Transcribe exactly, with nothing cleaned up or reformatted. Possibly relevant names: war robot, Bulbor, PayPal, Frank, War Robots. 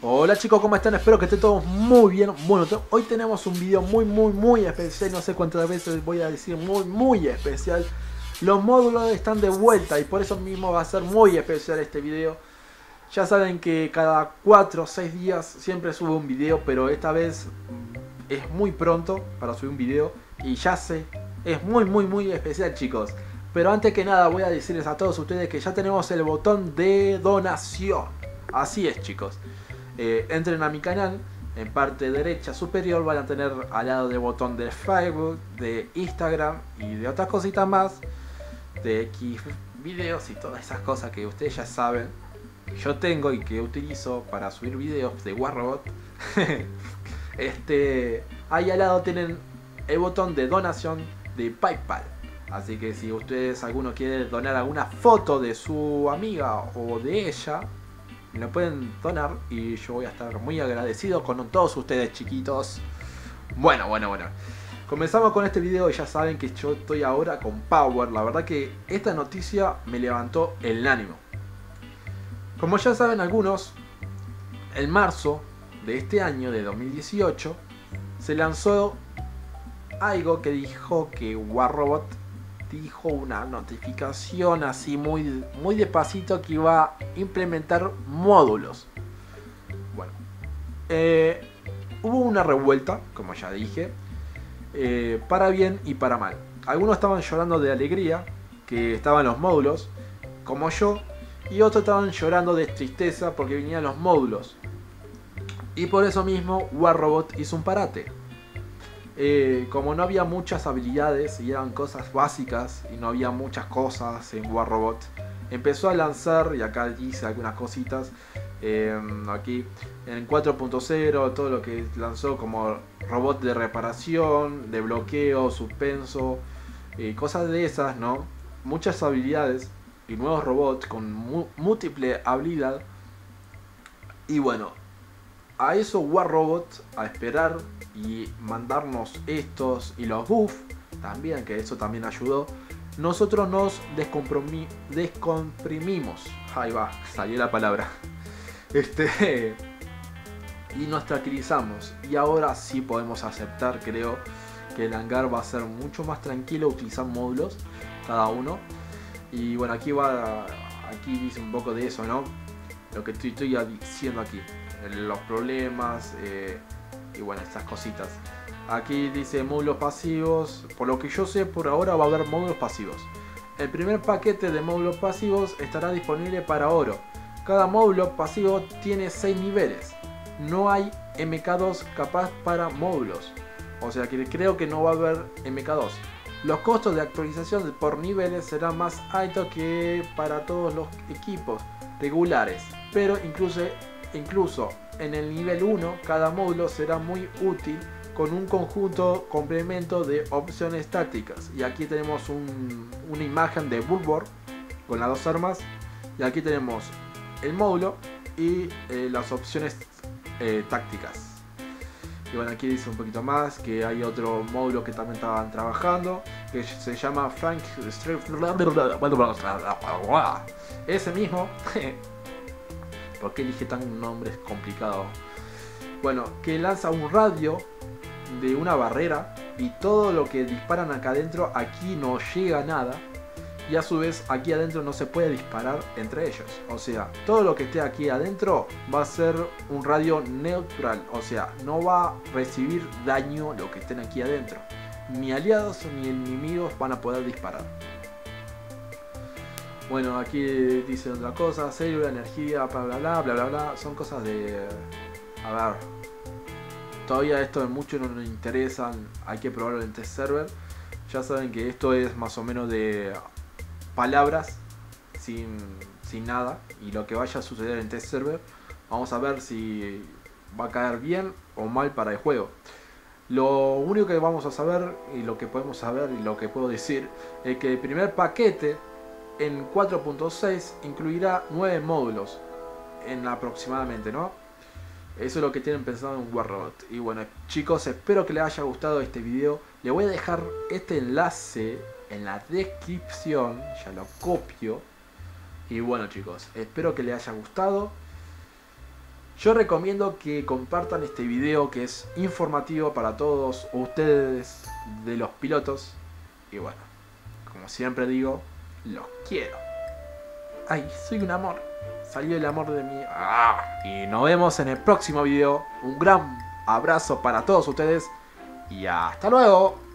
Hola chicos, ¿cómo están? Espero que estén todos muy bien. Bueno, hoy tenemos un video muy muy muy especial. No sé cuántas veces voy a decir muy muy especial. Los módulos están de vuelta y por eso mismo va a ser muy especial este video. Ya saben que cada cuatro o seis días siempre subo un video, pero esta vez es muy pronto para subir un video. Y ya sé, es muy muy muy especial chicos. Pero antes que nada voy a decirles a todos ustedes que ya tenemos el botón de donación. Así es chicos. Eh, entren a mi canal, en parte derecha superior van a tener al lado del botón de Facebook, de Instagram y de otras cositas más, de X videos y todas esas cosas que ustedes ya saben que yo tengo y que utilizo para subir videos de War Robots. Este, ahí al lado tienen el botón de donación de PayPal, así que si ustedes alguno quiere donar alguna foto de su amiga o de ella, me lo pueden donar y yo voy a estar muy agradecido con todos ustedes chiquitos. Bueno, bueno, bueno. Comenzamos con este video y ya saben que yo estoy ahora con Power. La verdad que esta noticia me levantó el ánimo. Como ya saben algunos, en marzo de este año, de dos mil dieciocho, se lanzó algo que dijo que War Robot dijo una notificación así muy, muy despacito que iba a implementar módulos. Bueno, eh, hubo una revuelta, como ya dije, eh, para bien y para mal. Algunos estaban llorando de alegría que estaban los módulos, como yo, y otros estaban llorando de tristeza porque venían los módulos. Y por eso mismo War Robot hizo un parate. Eh, como no había muchas habilidades y eran cosas básicas y no había muchas cosas en War Robot, empezó a lanzar, y acá hice algunas cositas, eh, aquí en cuatro punto cero, todo lo que lanzó como robot de reparación, de bloqueo, suspenso, eh, cosas de esas, ¿no? Muchas habilidades y nuevos robots con múltiple habilidad. Y bueno, a eso War Robot, a esperar y mandarnos estos y los buffs también, que eso también ayudó. Nosotros nos descomprimimos, ahí va, salió la palabra, este, y nos tranquilizamos, y ahora sí podemos aceptar, creo, que el hangar va a ser mucho más tranquilo, utilizar módulos cada uno. Y bueno, aquí va, aquí dice un poco de eso, ¿no? Lo que estoy, estoy diciendo aquí, los problemas, eh, y bueno, estas cositas. Aquí dice módulos pasivos. Por lo que yo sé, por ahora va a haber módulos pasivos. El primer paquete de módulos pasivos estará disponible para oro. Cada módulo pasivo tiene seis niveles. No hay M K dos capaz para módulos. O sea que creo que no va a haber M K dos. Los costos de actualización por niveles serán más altos que para todos los equipos regulares. Pero incluso... Incluso en el nivel uno, cada módulo será muy útil con un conjunto complemento de opciones tácticas. Y aquí tenemos un, una imagen de Bulbor con las dos armas. Y aquí tenemos el módulo y eh, las opciones eh, tácticas. Y bueno, aquí dice un poquito más que hay otro módulo que también estaban trabajando, que se llama Frank. Ese mismo. ¿Por qué elige tan nombres complicados? Bueno, que lanza un radio de una barrera y todo lo que disparan acá adentro, aquí no llega nada. Y a su vez, aquí adentro no se puede disparar entre ellos. O sea, todo lo que esté aquí adentro va a ser un radio neutral. O sea, no va a recibir daño lo que estén aquí adentro. Ni aliados ni enemigos van a poder disparar. Bueno, aquí dice otra cosa, célula, energía, bla bla bla bla bla bla, son cosas de... A ver, todavía esto de mucho no nos interesa, hay que probarlo en test server. Ya saben que esto es más o menos de palabras, sin, sin nada, y lo que vaya a suceder en test server, vamos a ver si va a caer bien o mal para el juego. Lo único que vamos a saber, y lo que podemos saber, y lo que puedo decir, es que el primer paquete en cuatro punto seis incluirá nueve módulos en aproximadamente, ¿no? Eso es lo que tienen pensado en War Robot. Y bueno chicos, espero que les haya gustado este video. Le voy a dejar este enlace en la descripción, ya lo copio. Y bueno chicos, espero que les haya gustado. Yo recomiendo que compartan este video, que es informativo para todos ustedes de los pilotos. Y bueno, como siempre digo, los quiero. Ay, soy un amor. Salió el amor de mí. ¡Ah! Y nos vemos en el próximo video. Un gran abrazo para todos ustedes. Y hasta luego.